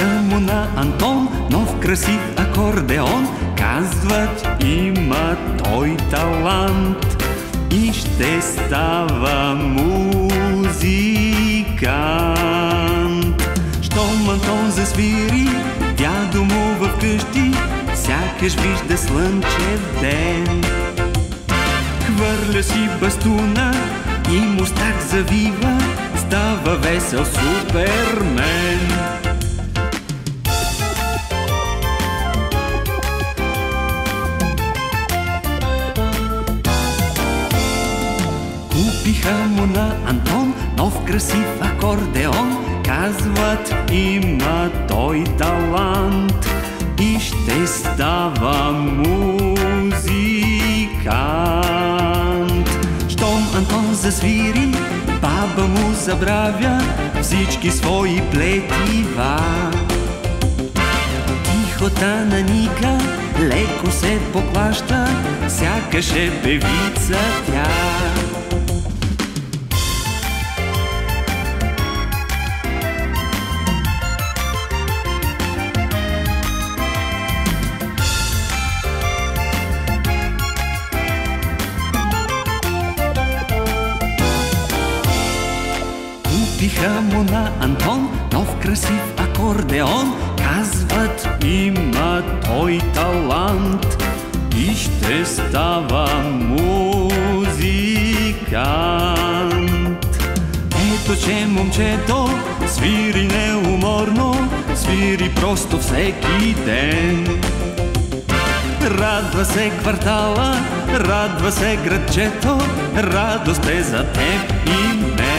Кому-то Антон, нов красив акордеон, казват има той талант и ще става музикант. Щом Антон засвири, дядо му вкъщи сякаш вижда слънчев ден. Хвърля си бастуна и мустак завива, става весел супермен. Купиха му на Антон нов красив акордеон, казват има той талант и ще става музикант. Щом Антон засвири, баба му забравя всички свои плетива. Тихота на Ника леко се поклаща, сякаш е певица тя. Купиха му на Антон нов красив акордеон, казват има той талант и ще става музикант. Ето че момчето свири неуморно, свири просто всеки ден. Радва се квартала, радва се градчето, радост е за теб и мен.